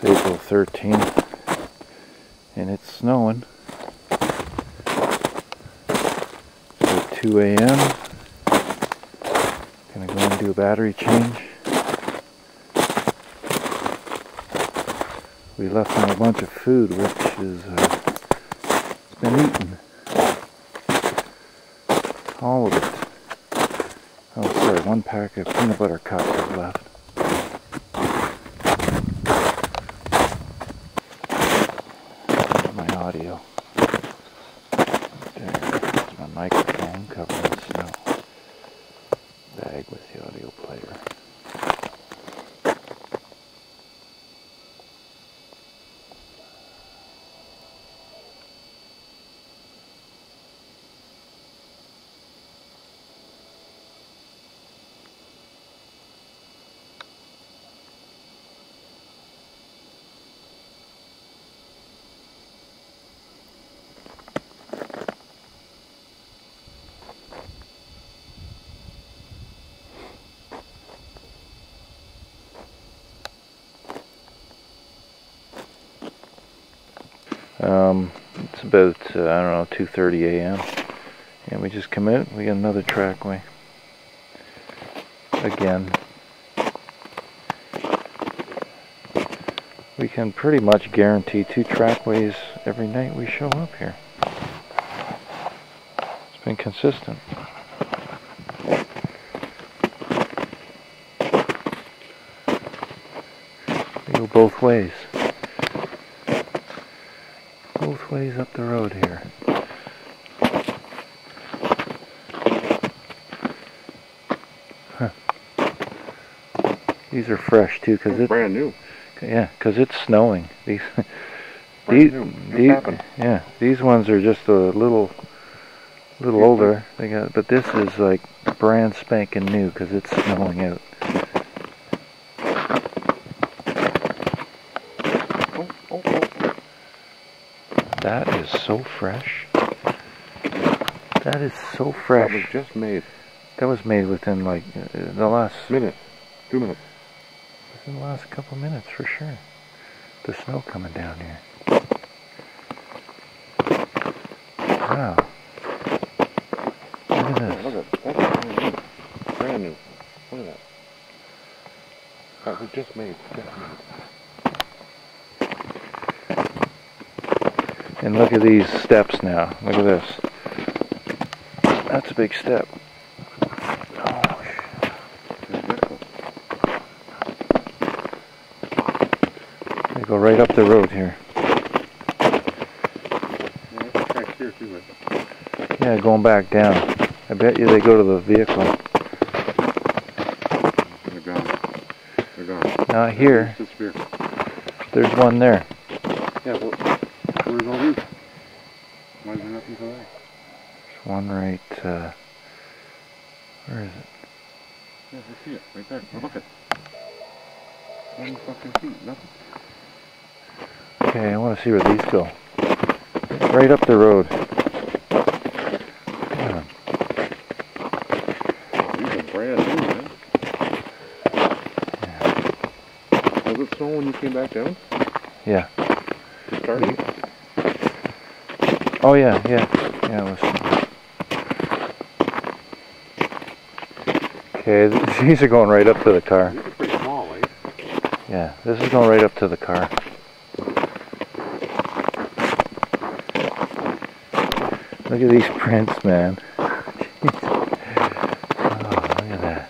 It's April 13th and it's snowing. So 2 a.m. Gonna go and do a battery change. We left on a bunch of food, which is it's been eaten. All of it. Oh, sorry, one pack of peanut butter cups is left. My audio. There's my microphone covered in snow. Bag with the audio player. It's about, I don't know, 2:30 a.m. and we just come out, we got another trackway. Again. We can pretty much guarantee two trackways every night we show up here. It's been consistent. They go both ways. Both ways up the road here. Huh. These are fresh too, because it's brand new. Yeah, because it's snowing. These ones are just a little older. They got, but this is like brand spanking new because it's snowing out. That is so fresh. That is so fresh. That was just made. That was made within like the last minute. 2 minutes. Within the last couple minutes for sure. The snow coming down here. Wow. Look at this. Look at that. That's brand new. Brand new. Look at that. That was just made. And look at these steps now. Look at this. That's a big step. Oh, shit. They go right up the road here. Yeah, going back down. I bet you they go to the vehicle. They're gone. They're gone. Not here. There's one there. Yeah, well, where's all these? Why is there nothing to that? There's one right, where is it? Yeah, I see it, right there. Yeah. Look at it. One fucking feet, nothing. Okay, I want to see where these go. Right up the road. Damn. These are brand new, man. Yeah. Was it snowing when you came back down? Yeah. It started? Oh yeah, listen. Okay, these are going right up to the car. These are pretty small, eh? Yeah, this is going right up to the car. Look at these prints, man. Oh, look at that.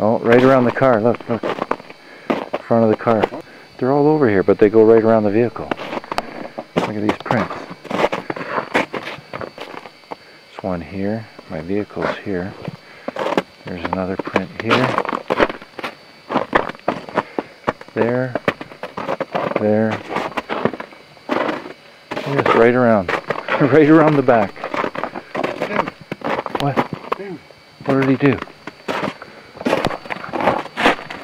Oh, right around the car, look, look. In front of the car. They're all over here, but they go right around the vehicle. Look at these prints. There's one here. My vehicle's here. There's another print here. There. There. Yes, right around. Right around the back. What? What did he do?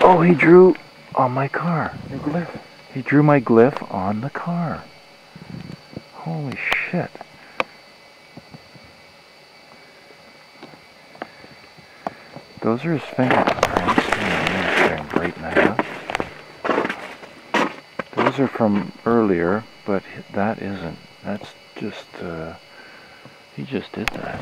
Oh, he drew on my car. Your glyph. He drew my glyph on the car. Holy shit. Those are his fingerprints from a great night. Those are from earlier, but that isn't. That's just, he just did that.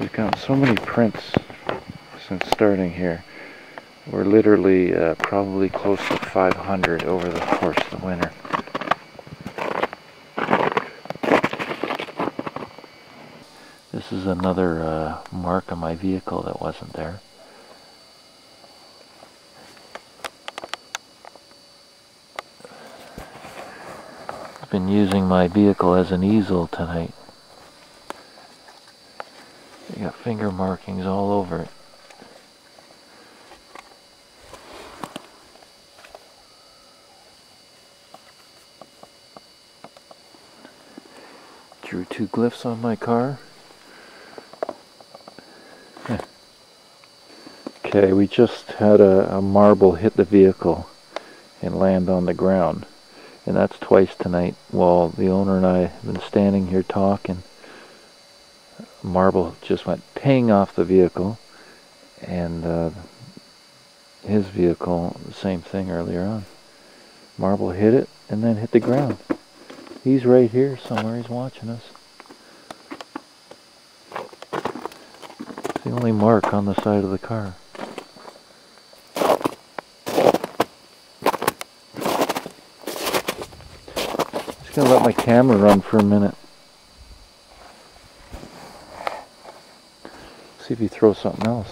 We've gotten so many prints since starting here. We're literally probably close to 500 over the course of the winter. This is another mark on my vehicle that wasn't there. I've been using my vehicle as an easel tonight. You got finger markings all over it. Drew two glyphs on my car. Okay, we just had a marble hit the vehicle and land on the ground. And that's twice tonight while the owner and I have been standing here talking. Marble just went ping off the vehicle, and his vehicle, the same thing earlier on. Marble hit it and then hit the ground. He's right here somewhere, he's watching us. It's the only mark on the side of the car. Just gonna let my camera run for a minute. See if you throw something else.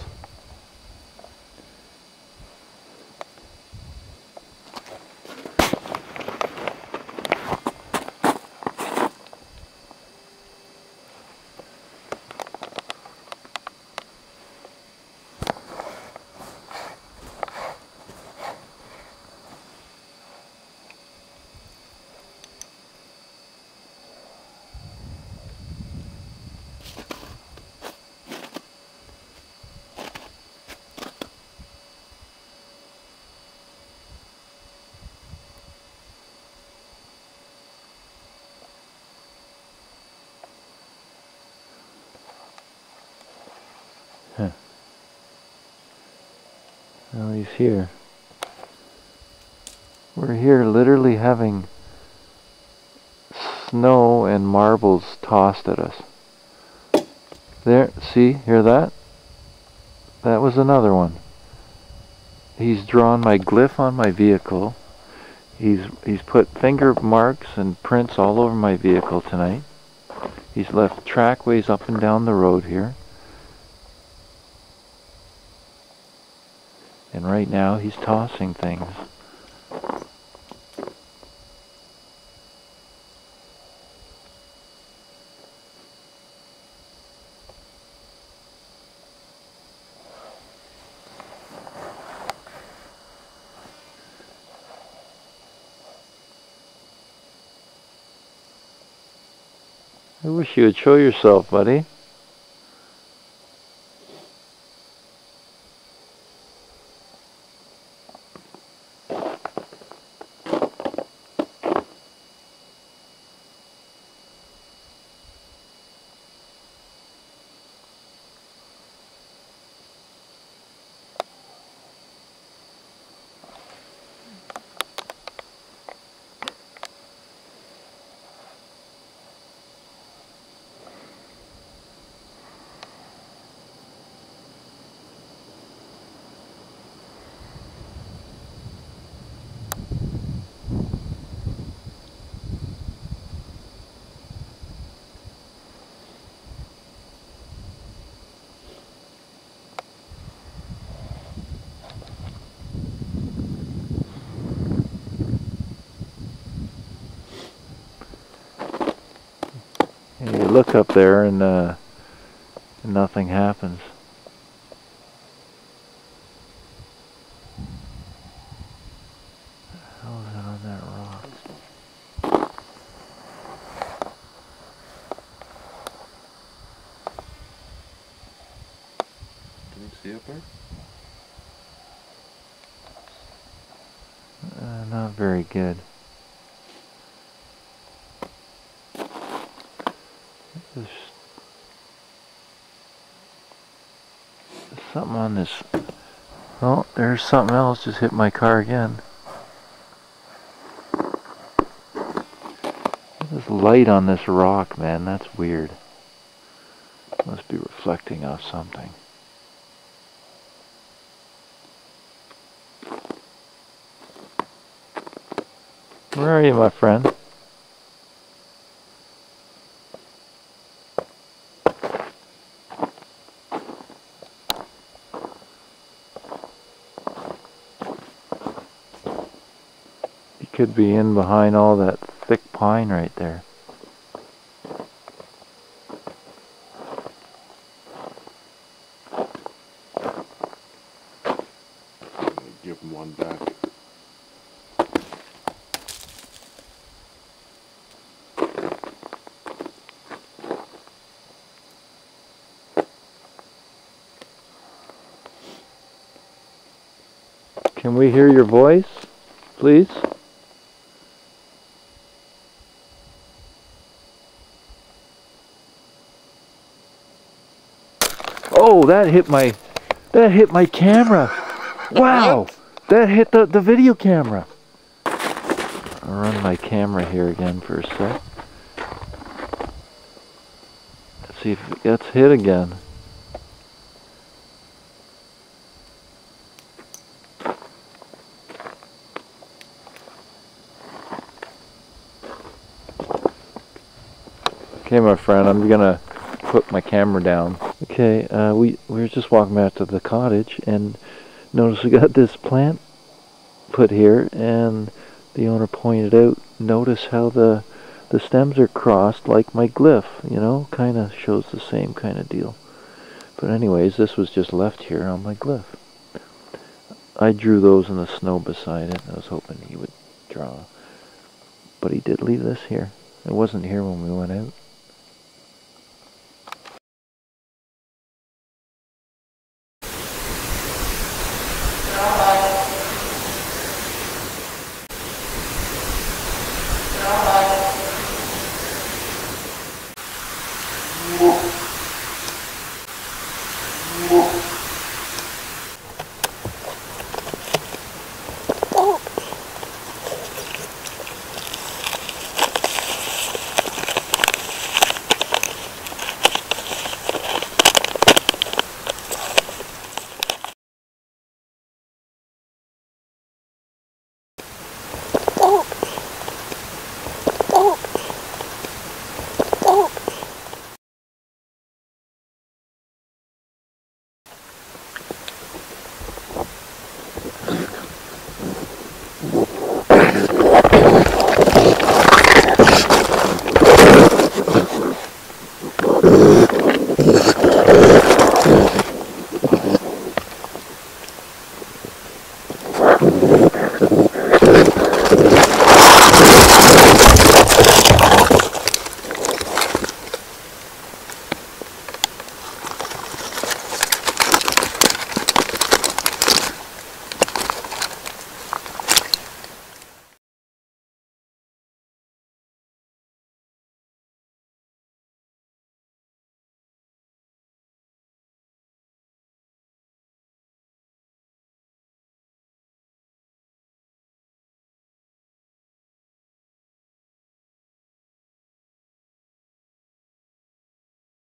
Well, he's here. We're here literally having snow and marbles tossed at us. There, see, hear that? That was another one. He's drawn my glyph on my vehicle. He's put finger marks and prints all over my vehicle tonight. He's left trackways up and down the road here. And right now he's tossing things. I wish you would show yourself, buddy. Look up there and nothing happens. What the hell is that on that rock? Can you see up there? Not very good. There's something on this. Oh, there's something else just hit my car again. There's light on this rock, man. That's weird. Must be reflecting off something. Where are you, my friend? He could be in behind all that thick pine right there. Give him one back. Can we hear your voice, please? Oh, that hit my camera. Wow, that hit the video camera. I'll run my camera here again for a sec. Let's see if it gets hit again. Okay, my friend, I'm gonna put my camera down. Okay, we were just walking back to the cottage and notice we got this plant put here, and the owner pointed out, notice how the stems are crossed like my glyph, you know, kind of shows the same kind of deal. But anyways, this was just left here on my glyph. I drew those in the snow beside it. I was hoping he would draw, but he did leave this here. It wasn't here when we went out.